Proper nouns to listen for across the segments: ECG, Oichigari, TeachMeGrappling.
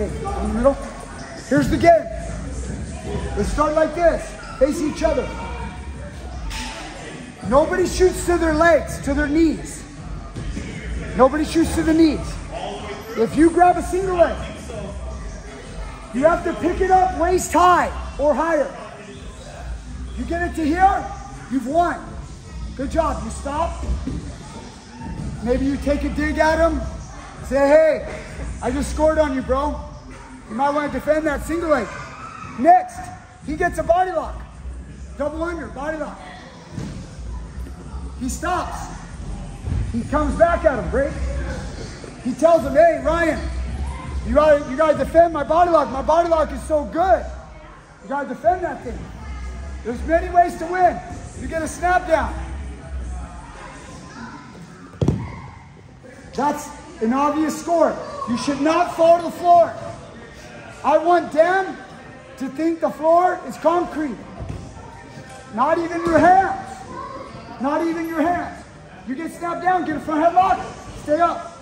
Okay, in the middle. Here's the game. Let's start like this. Face each other. Nobody shoots to their legs, to their knees. Nobody shoots to the knees. If you grab a single leg, you have to pick it up waist high or higher. You get it to here, you've won. Good job. You stop. Maybe you take a dig at him. Say, hey, I just scored on you, bro. You might want to defend that single leg. Next, he gets a body lock. Double under, body lock. He stops. He comes back at him, break. He tells him, hey, Ryan, you gotta defend my body lock. My body lock is so good. You gotta defend that thing. There's many ways to win. You get a snap down. That's an obvious score. You should not fall to the floor. I want them to think the floor is concrete. Not even your hands. Not even your hands. You get snapped down, get a front headlock, stay up.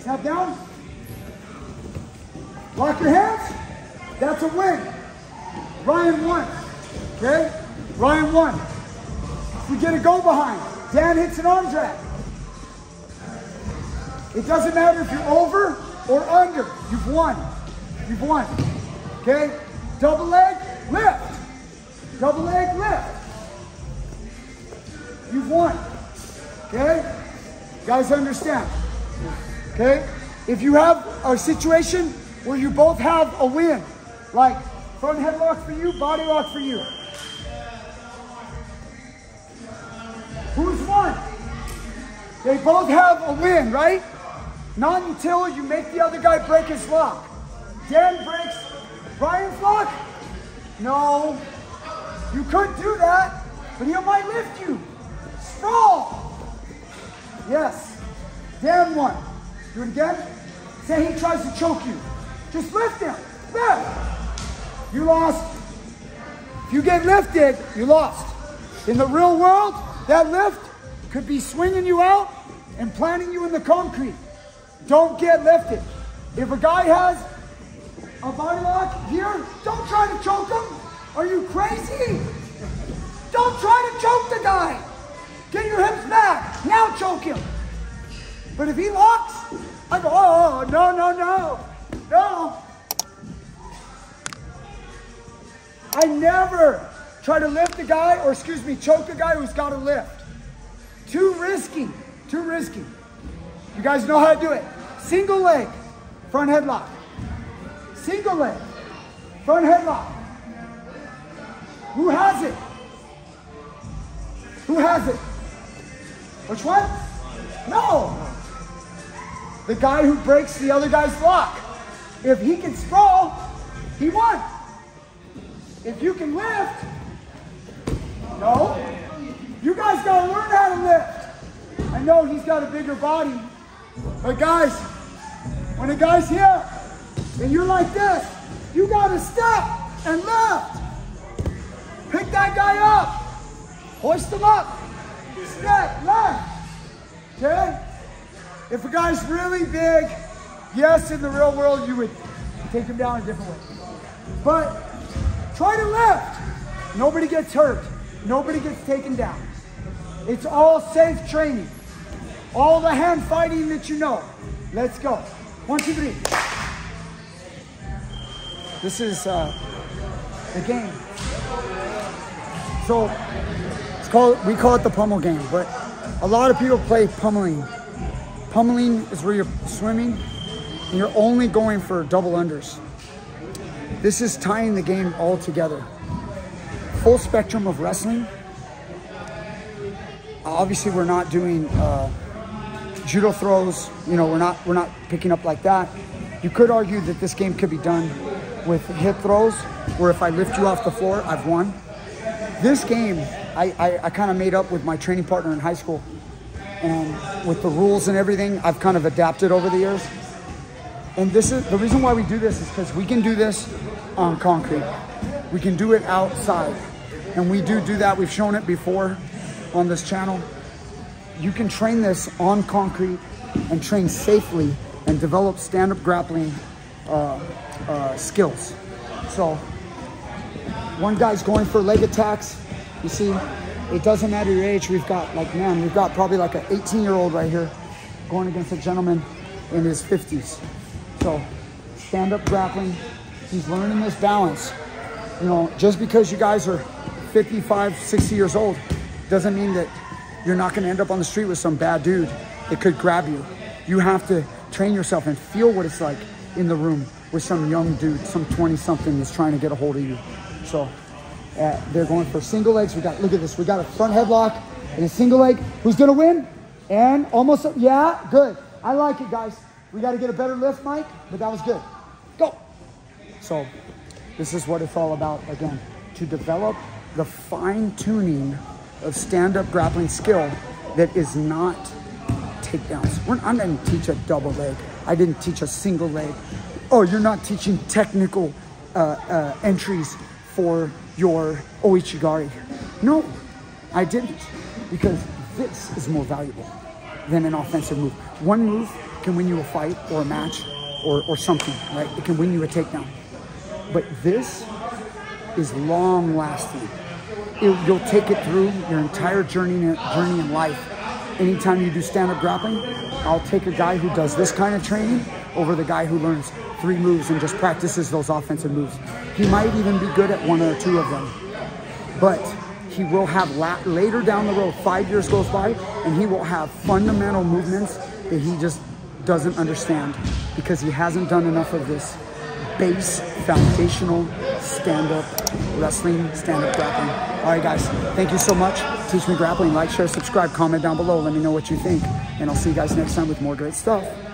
Snap down. Lock your hands. That's a win. Ryan won. Okay? Ryan won. We get a go behind. Dan hits an arm drag. It doesn't matter if you're over or under. You've won. You've won. Okay? Double leg lift. Double leg lift. You've won. Okay? You guys understand? Okay? If you have a situation where you both have a win, like front headlock for you, body lock for you. Who's won? They both have a win, right? Not until you make the other guy break his lock. Dan breaks Brian's lock? No. You could do that, but he might lift you. Sprawl. Yes. Dan won. Do it again. Say he tries to choke you. Just lift him. Lift. You lost. If you get lifted, you lost. In the real world, that lift could be swinging you out and planting you in the concrete. Don't get lifted. If a guy has a body lock here, don't try to choke him. Are you crazy? Don't try to choke the guy. Get your hips back. Now choke him. But if he locks, I go, oh, no, no, no, no. I never try to lift a guy, or excuse me, choke a guy who's got a lift. Too risky, too risky. You guys know how to do it. Single leg, front headlock. Single leg, front headlock. Who has it? Who has it? Which one? No. The guy who breaks the other guy's block. If he can sprawl, he won. If you can lift, no. You guys gotta learn how to lift. I know he's got a bigger body, but guys, when a guy's here, and you're like this, you gotta step and lift. Pick that guy up. Hoist him up. Step, lift. Okay? If a guy's really big, yes, in the real world, you would take him down a different way. But try to lift. Nobody gets hurt. Nobody gets taken down. It's all safe training. All the hand fighting that you know. Let's go. 1, 2, 3. This is the game. So it's called, we call it the pummel game, but a lot of people play pummeling. Pummeling is where you're swimming and you're only going for double unders. This is tying the game all together. Full spectrum of wrestling. Obviously, we're not doing judo throws. You know, we're not picking up like that. You could argue that this game could be done with hip throws, where if I lift you off the floor, I've won. This game, I kind of made up with my training partner in high school. And with the rules and everything, I've kind of adapted over the years. And this is the reason why we do this is because we can do this on concrete. We can do it outside. And we do that. We've shown it before on this channel. You can train this on concrete and train safely and develop stand-up grappling skills. So one guy's going for leg attacks. You see, it doesn't matter your age. We've got like, man, we've got probably like an 18-year-old right here going against a gentleman in his 50s. So stand-up grappling, he's learning this balance. You know, just because you guys are 55, 60 years old doesn't mean that you're not gonna end up on the street with some bad dude that could grab you. You have to train yourself and feel what it's like in the room with some young dude, some 20-something that's trying to get a hold of you. So they're going for single legs. We got, look at this. We got a front headlock and a single leg. Who's gonna win? And almost, yeah, good. I like it, guys. We gotta get a better lift, Mike, but that was good. Go. So this is what it's all about, again, to develop the fine-tuning of stand-up grappling skill that is not takedowns. I didn't teach a double leg. I didn't teach a single leg. Oh, you're not teaching technical entries for your Oichigari. No, I didn't, because this is more valuable than an offensive move. One move can win you a fight or a match or something, right? It can win you a takedown. But this is long-lasting. You'll take it through your entire journey in life. Anytime you do stand-up grappling, I'll take a guy who does this kind of training over the guy who learns 3 moves and just practices those offensive moves. He might even be good at 1 or 2 of them, but he will have later down the road, 5 years goes by, and he will have fundamental movements that he just doesn't understand because he hasn't done enough of this base foundational stand-up wrestling, stand-up grappling. All right, guys, thank you so much. Teach Me Grappling. Like, share, subscribe, comment down below. Let me know what you think, and I'll see you guys next time with more great stuff.